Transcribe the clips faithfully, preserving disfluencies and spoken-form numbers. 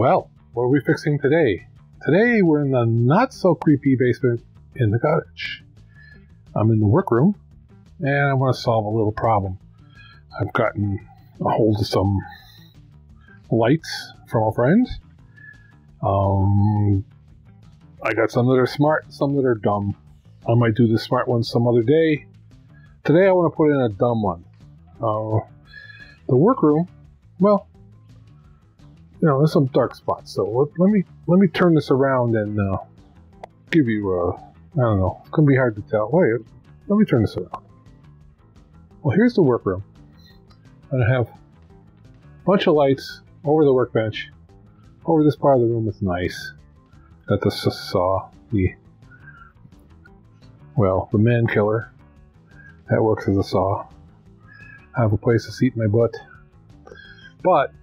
Well, what are we fixing today? Today we're in the not so creepy basement in the cottage. I'm in the workroom and I want to solve a little problem. I've gotten a hold of some lights from a friend. Um, I got some that are smart, some that are dumb. I might do the smart one some other day. Today I want to put in a dumb one. Uh, the workroom, well, you know, there's some dark spots, so let, let me let me turn this around and uh, give you a, I don't know, it's going to be hard to tell. Wait, let me turn this around. Well, here's the workroom. And I have a bunch of lights over the workbench. Over this part of the room is nice. Got the saw, the, well, the man killer. That works as a saw. I have a place to seat my butt. But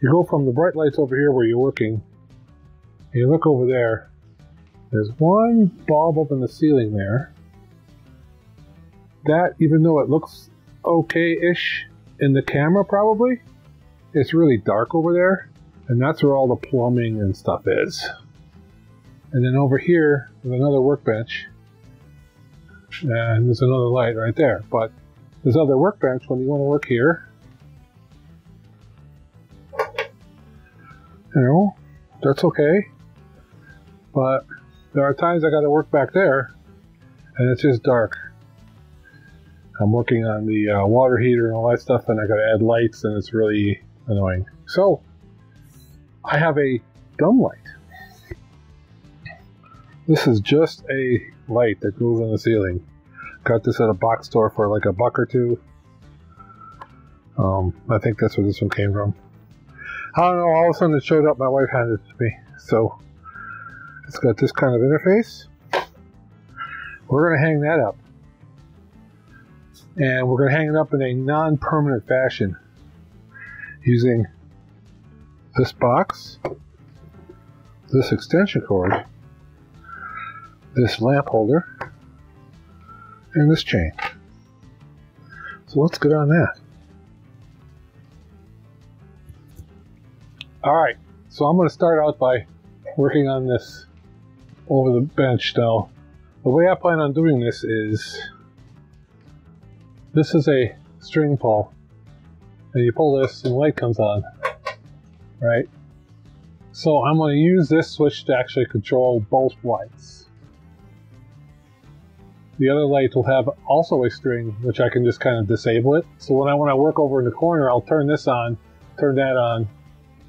you go from the bright lights over here where you're working, and you look over there, there's one bulb up in the ceiling there. That, even though it looks okay-ish in the camera probably, it's really dark over there, and that's where all the plumbing and stuff is. And then over here, there's another workbench, and there's another light right there, but there's other workbench when you want to work here. You know, that's okay, but there are times I gotta work back there and it's just dark. I'm working on the uh, water heater and all that stuff, and I gotta add lights, and it's really annoying. So I have a dumb light. This is just a light that goes on the ceiling. Got this at a box store for like a buck or two. Um, I think that's where this one came from. I don't know, all of a sudden it showed up, my wife handed it to me. So, it's got this kind of interface. We're going to hang that up. And we're going to hang it up in a non-permanent fashion. Using this box, this extension cord, this lamp holder, and this chain. So let's get on that. Alright, so I'm going to start out by working on this over the bench. Now, the way I plan on doing this is, this is a string pull, and you pull this and the light comes on, right? So I'm going to use this switch to actually control both lights. The other light will have also a string, which I can just kind of disable it. So when I want to work over in the corner, I'll turn this on, turn that on,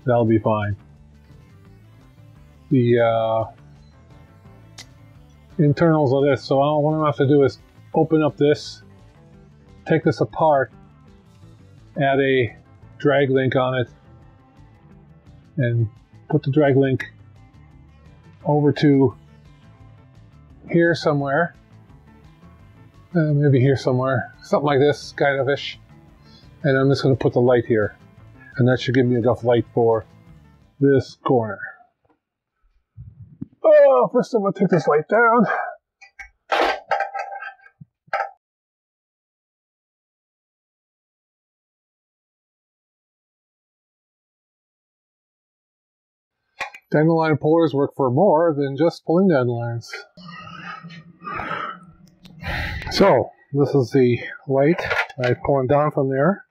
that'll be fine. The uh, internals of this, so I don't, what I'm going to have to do is open up this, take this apart, add a drag link on it, and put the drag link over to here somewhere, uh, maybe here somewhere, something like this, kind of ish, and I'm just going to put the light here. And that should give me enough light for this corner. Oh, first I'm going to take this light down. Dandelion pullers work for more than just pulling dandelions. So, this is the light I'm pulling down from there.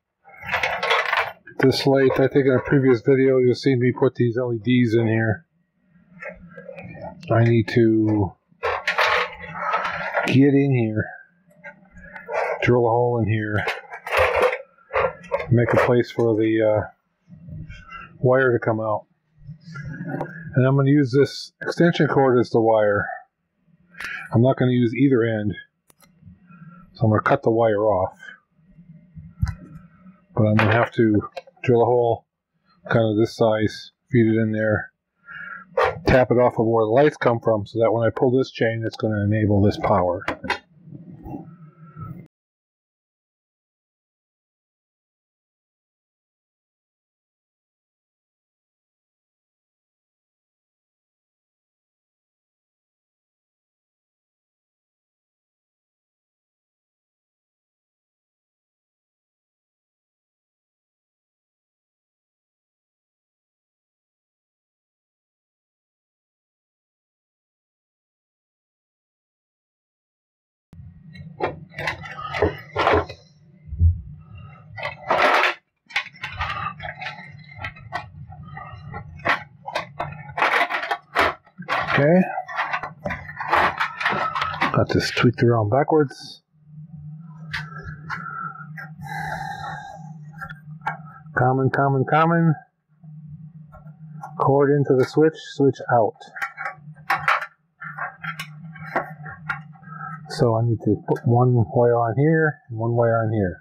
This light, I think in a previous video you'll see me put these L E Ds in here. I need to get in here, drill a hole in here, make a place for the uh, wire to come out. And I'm going to use this extension cord as the wire. I'm not going to use either end, so I'm going to cut the wire off. But I'm going to have to drill a hole kind of this size, feed it in there, tap it off of where the lights come from so that when I pull this chain, it's going to enable this power. Okay. Got this tweaked around backwards. Common, common, common. Cord into the switch, switch out. So I need to put one wire on here and one wire on here.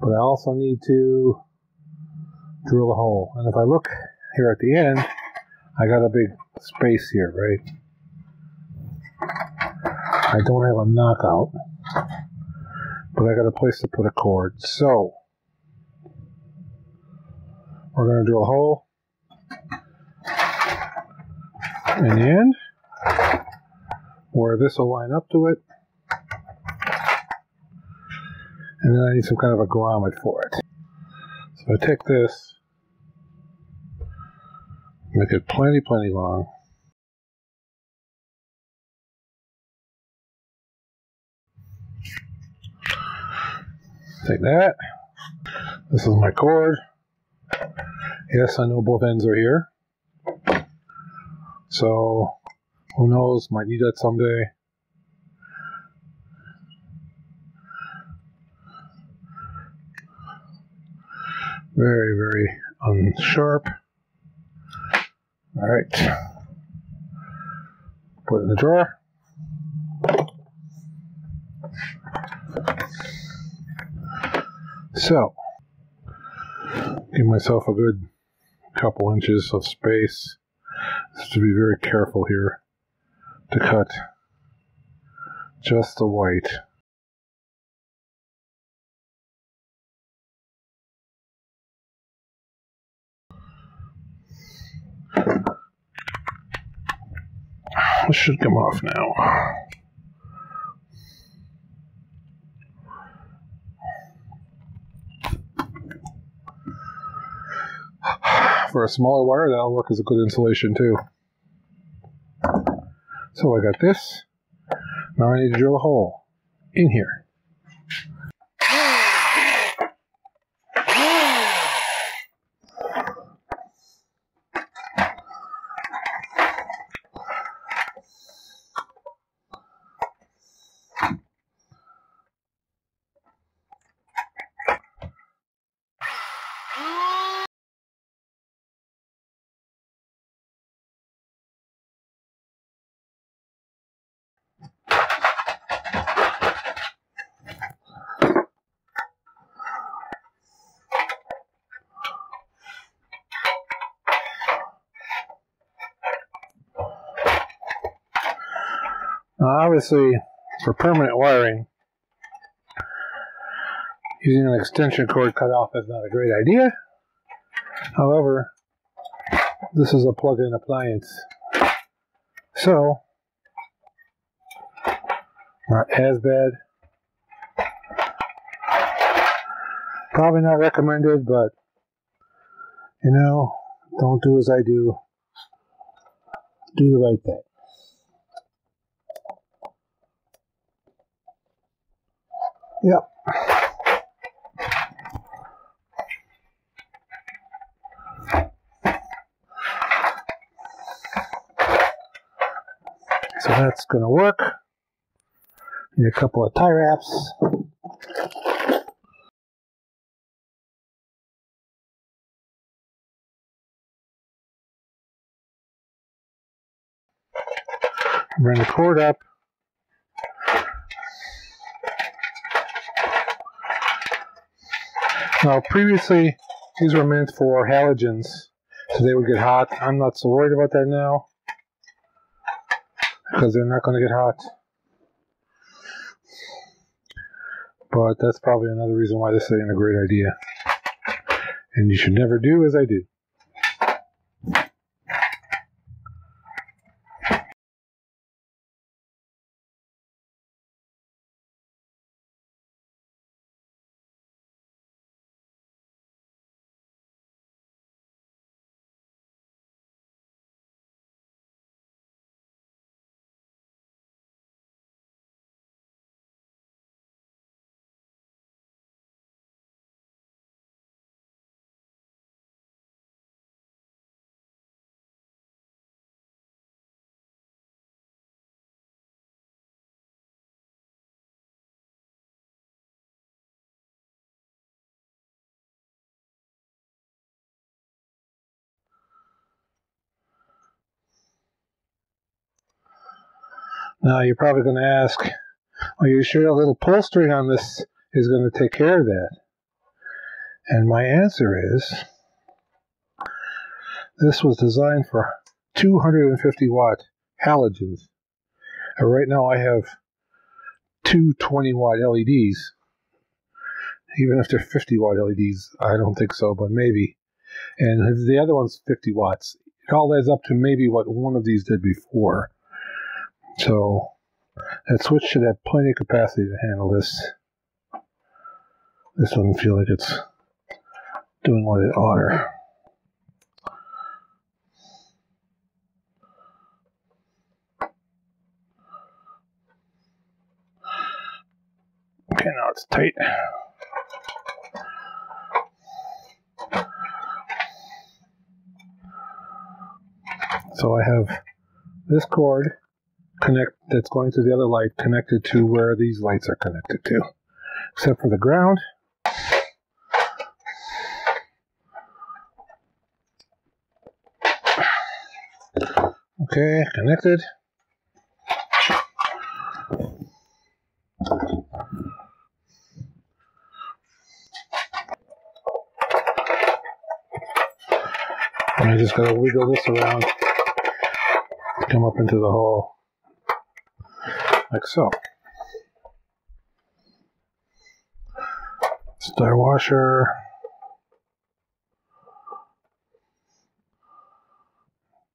But I also need to drill a hole. And if I look here at the end, I got a big space here, right? I don't have a knockout, but I got a place to put a cord. So we're going to drill a hole. In the end, where this will line up to it. And then I need some kind of a grommet for it. So I take this, make it plenty, plenty long. Take that. This is my cord. Yes, I know both ends are here. So, who knows, might need that someday. Very, very unsharp. Alright. Put it in the drawer. So, give myself a good couple inches of space. Just to be very careful here to cut just the white. This should come off now. For a smaller wire, that'll work as a good insulation too. So I got this. Now I need to drill a hole in here. Now obviously, for permanent wiring, using an extension cord cutoff is not a great idea. However, this is a plug-in appliance, so not as bad. Probably not recommended, but you know, don't do as I do. Do the right thing. Yep. So that's going to work. Need a couple of tie wraps. Bring the cord up. Now previously, these were meant for halogens, so they would get hot. I'm not so worried about that now, because they're not going to get hot. But that's probably another reason why this isn't a great idea. And you should never do as I do. Now you're probably going to ask, are you sure a little pull string on this is going to take care of that? And my answer is, this was designed for two hundred fifty watt halogens. And right now I have two twenty watt L E Ds. Even if they're fifty watt L E Ds, I don't think so, but maybe. And the other one's fifty watts. It all adds up to maybe what one of these did before. So that switch should have plenty of capacity to handle this. This doesn't feel like it's doing what it ought. Okay, now it's tight. So I have this cord connect that's going to the other light connected to where these lights are connected to, except for the ground. Okay, connected. And I just gotta wiggle this around, come up into the hole, like so. Star washer.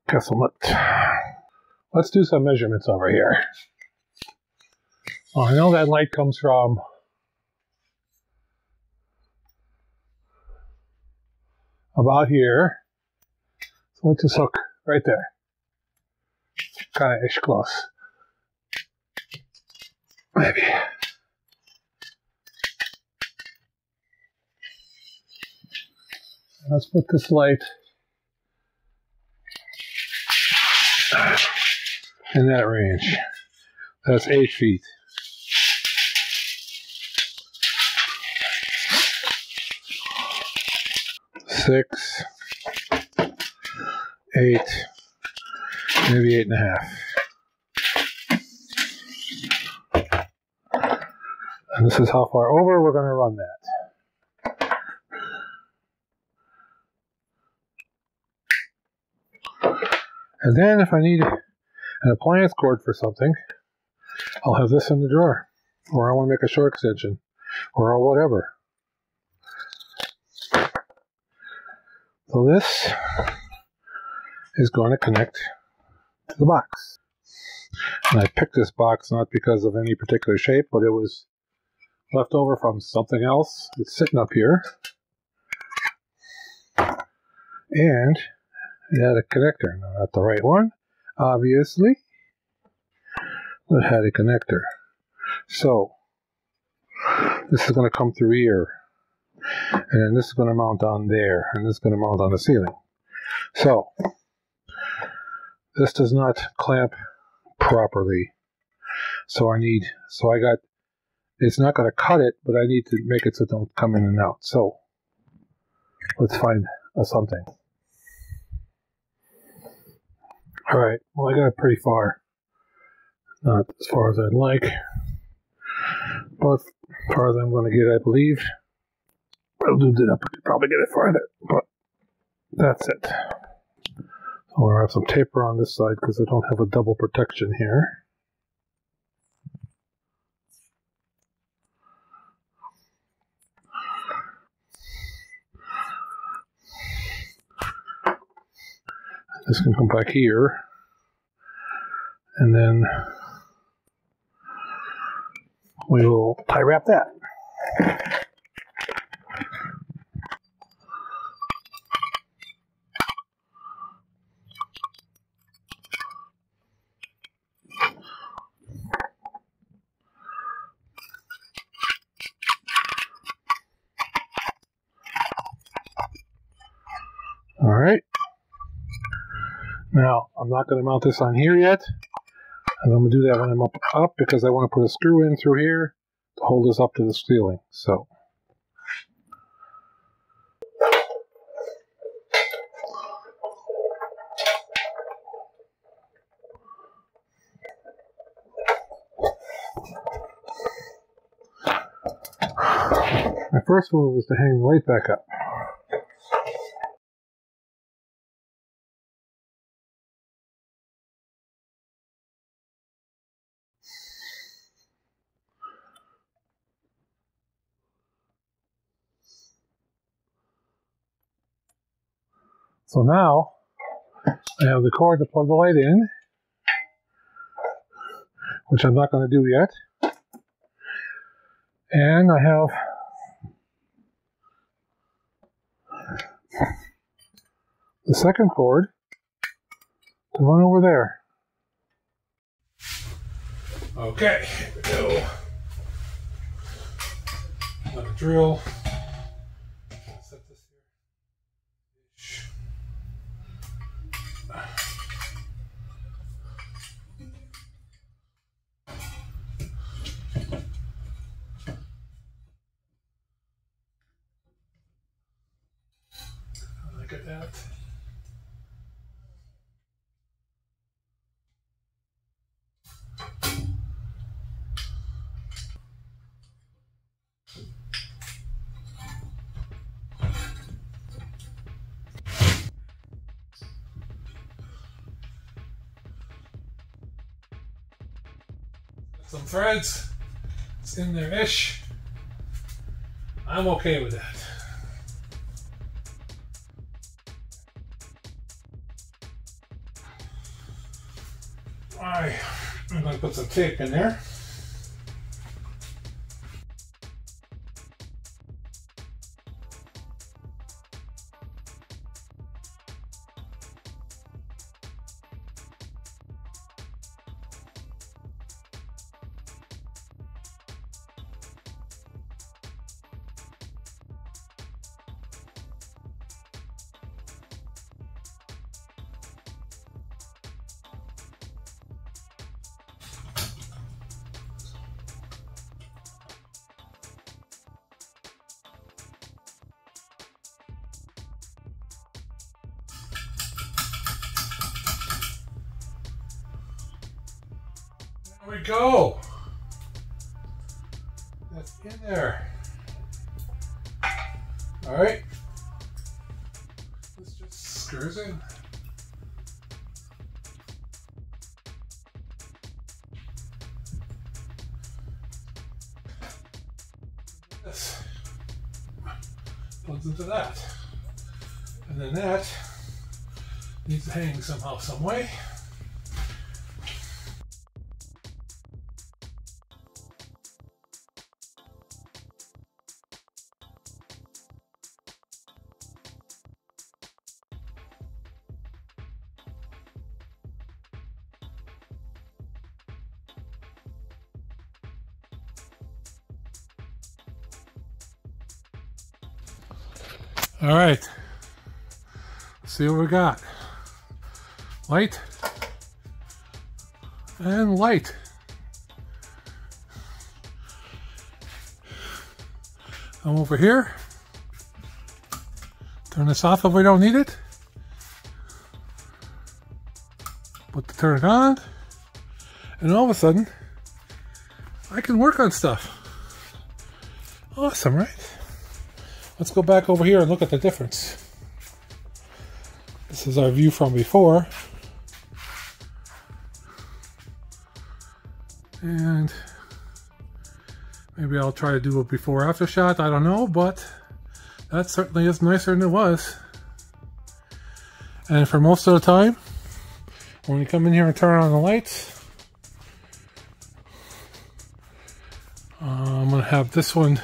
Castle nut. Let's do some measurements over here. Well, I know that light comes from about here. So let's just hook right there. Kind of ish close. Maybe. Let's put this light in that range. That's eight feet. Six, eight, maybe eight and a half. And this is how far over we're going to run that. And then if I need an appliance cord for something, I'll have this in the drawer, or I want to make a short extension, or whatever. So this is going to connect to the box. And I picked this box not because of any particular shape, but it was left over from something else. It's sitting up here. And it had a connector. No, not the right one, obviously. But it had a connector. So this is going to come through here. And then this is going to mount on there. And this is going to mount on the ceiling. So this does not clamp properly. So I need, so I got, it's not going to cut it, but I need to make it so it don't come in and out. So let's find a something. All right, well, I got it pretty far. Not as far as I'd like, but as far as I'm going to get, I believe. I lubed it up, I could probably get it farther, but that's it. So I'm going to have some tape on this side because I don't have a double protection here. This can come back here, and then we will tie wrap that. All right. Now, I'm not going to mount this on here yet, and I'm going to do that when I'm up, up because I want to put a screw in through here to hold this up to the ceiling. So, My first move was to hang the light back up. So now I have the cord to plug the light in, which I'm not going to do yet. And I have the second cord to run over there. Okay, here we go. Another drill. That. Some threads, it's in there ish. I'm okay with that. Alright, I'm going to put some tape in there. There we go. That's in there. All right. This just screws in. This plugs into that, and then that needs to hang somehow, some way. All right, let's see what we got. Light and light. I'm over here. Turn this off if we don't need it. Put the turn on, and all of a sudden, I can work on stuff. Awesome, right? Let's go back over here and look at the difference. This is our view from before. And maybe I'll try to do a before after shot, I don't know, but that certainly is nicer than it was. And for most of the time, when you come in here and turn on the lights, uh, I'm gonna have this one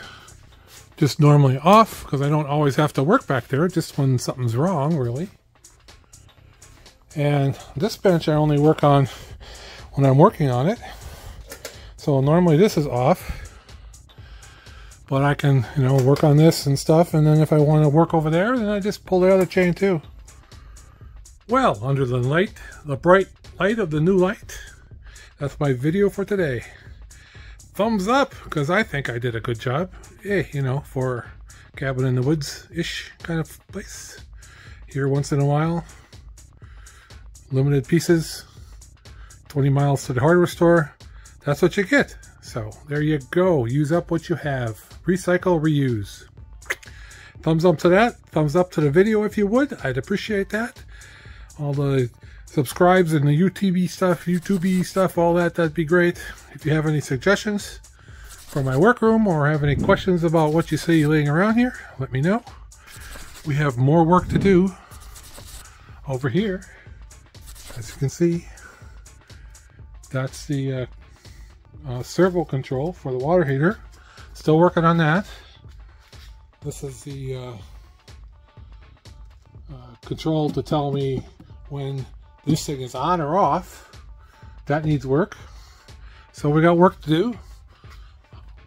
just normally off, because I don't always have to work back there, just when something's wrong, really. And this bench I only work on when I'm working on it. So normally this is off, but I can, you know, work on this and stuff, and then if I want to work over there, then I just pull the other chain too. Well, under the light, the bright light of the new light, that's my video for today. Thumbs up, because I think I did a good job. Eh, you know, for cabin in the woods-ish kind of place. Here once in a while. Limited pieces. twenty miles to the hardware store. That's what you get. So, there you go. Use up what you have. recycle, reuse. Thumbs up to that. Thumbs up to the video if you would. I'd appreciate that. All the subscribes and the YouTube stuff, YouTube stuff, all that, that'd be great. If you have any suggestions for my workroom or have any questions about what you see laying around here, let me know. We have more work to do over here. As you can see, that's the uh, uh, servo control for the water heater. Still working on that. This is the uh, uh, control to tell me when this thing is on or off. That needs work. So we got work to do.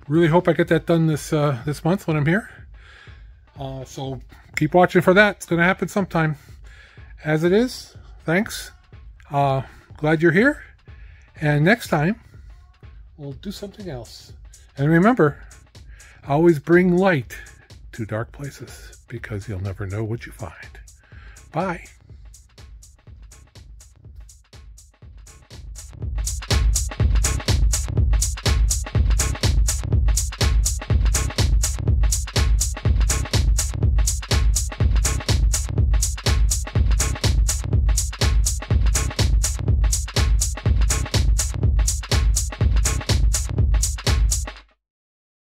Really hope I get that done this uh, this month when I'm here. Uh, so keep watching for that. It's going to happen sometime. As it is, thanks. Uh, glad you're here. And next time, we'll do something else. And remember, always bring light to dark places because you'll never know what you find. Bye.